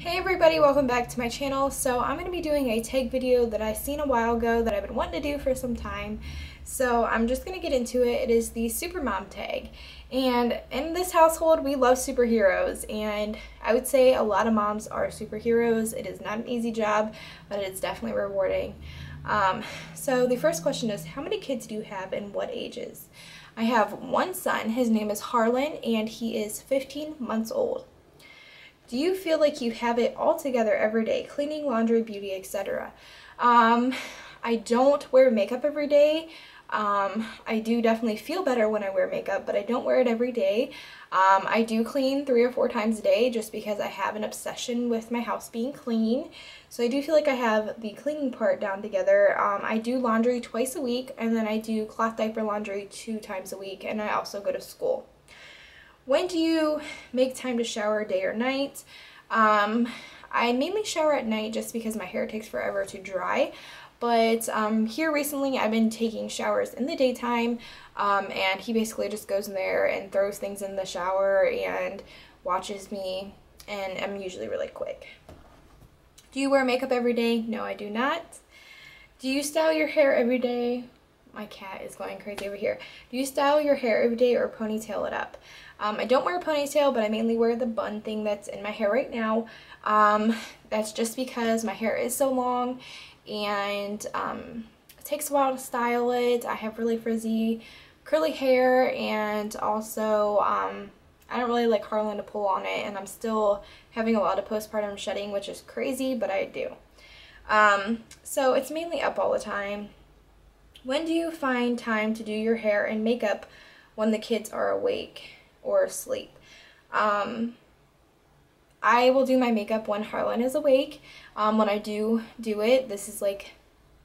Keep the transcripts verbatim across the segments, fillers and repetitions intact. Hey everybody, welcome back to my channel. So I'm going to be doing a tag video that I seen a while ago that I've been wanting to do for some time. So I'm just going to get into it. It is the Supermom tag. And in this household, we love superheroes. And I would say a lot of moms are superheroes. It is not an easy job, but it's definitely rewarding. Um, so the first question is, how many kids do you have and what ages? I have one son. His name is Harlan and he is fifteen months old. Do you feel like you have it all together every day? Cleaning, laundry, beauty, et cetera. Um, I don't wear makeup every day. Um, I do definitely feel better when I wear makeup, but I don't wear it every day. Um, I do clean three or four times a day just because I have an obsession with my house being clean. So I do feel like I have the cleaning part down together. Um, I do laundry twice a week, and then I do cloth diaper laundry two times a week, and I also go to school. When do you make time to shower, day or night? Um, I mainly shower at night just because my hair takes forever to dry. But um, here recently I've been taking showers in the daytime, um, and he basically just goes in there and throws things in the shower and watches me, and I'm usually really quick. Do you wear makeup every day? No, I do not. Do you style your hair every day? My cat is going crazy over here. Do you style your hair every day or ponytail it up? Um, I don't wear a ponytail, but I mainly wear the bun thing that's in my hair right now. Um, that's just because my hair is so long and um, it takes a while to style it. I have really frizzy, curly hair, and also um, I don't really like Harlan to pull on it, and I'm still having a lot of postpartum shedding, which is crazy, but I do. Um, so it's mainly up all the time. When do you find time to do your hair and makeup? When the kids are awake or asleep. Um, I will do my makeup when Harlan is awake. Um, when I do do it, this is like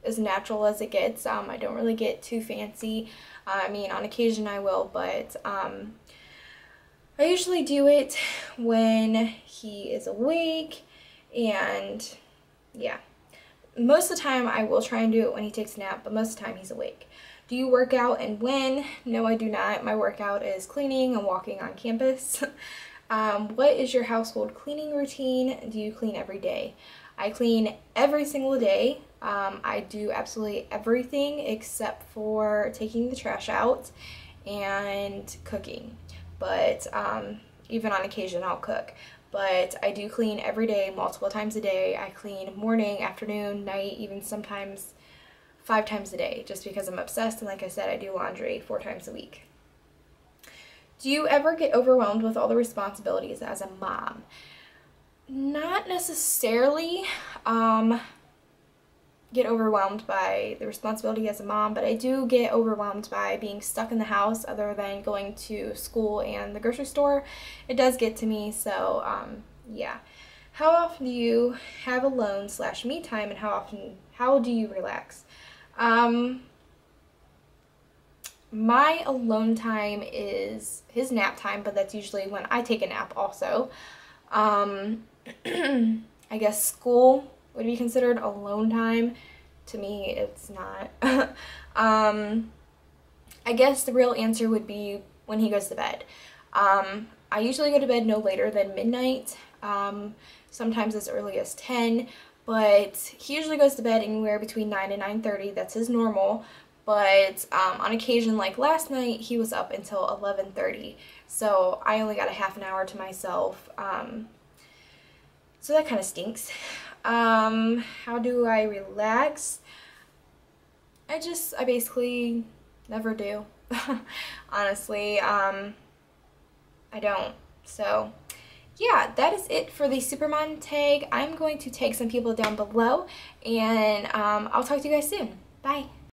as natural as it gets. Um, I don't really get too fancy. Uh, I mean, on occasion I will, but um, I usually do it when he is awake, and yeah. Most of the time I will try and do it when he takes a nap, but most of the time he's awake. Do you work out and when? No, I do not. My workout is cleaning and walking on campus. um, what is your household cleaning routine? Do you clean every day? I clean every single day. Um, I do absolutely everything except for taking the trash out and cooking. But um, even on occasion I'll cook. But I do clean every day, multiple times a day. I clean morning, afternoon, night, even sometimes five times a day, just because I'm obsessed, and like I said, I do laundry four times a week. Do you ever get overwhelmed with all the responsibilities as a mom? Not necessarily um, get overwhelmed by the responsibility as a mom, but I do get overwhelmed by being stuck in the house other than going to school and the grocery store. It does get to me, so um, yeah. How often do you have alone slash me time, and how often, how do you relax? Um, my alone time is his nap time, but that's usually when I take a nap also. Um, I guess school would be considered alone time. To me, it's not. um, I guess the real answer would be when he goes to bed. Um, I usually go to bed no later than midnight, um, sometimes as early as ten, but he usually goes to bed anywhere between nine and nine thirty. That's his normal, but um, on occasion, like last night, he was up until eleven thirty, so I only got a half an hour to myself. Um, So that kind of stinks. Um, how do I relax? I just, I basically never do, honestly. Um, I don't. So yeah, that is it for the Supermom tag. I'm going to tag some people down below, and um, I'll talk to you guys soon. Bye.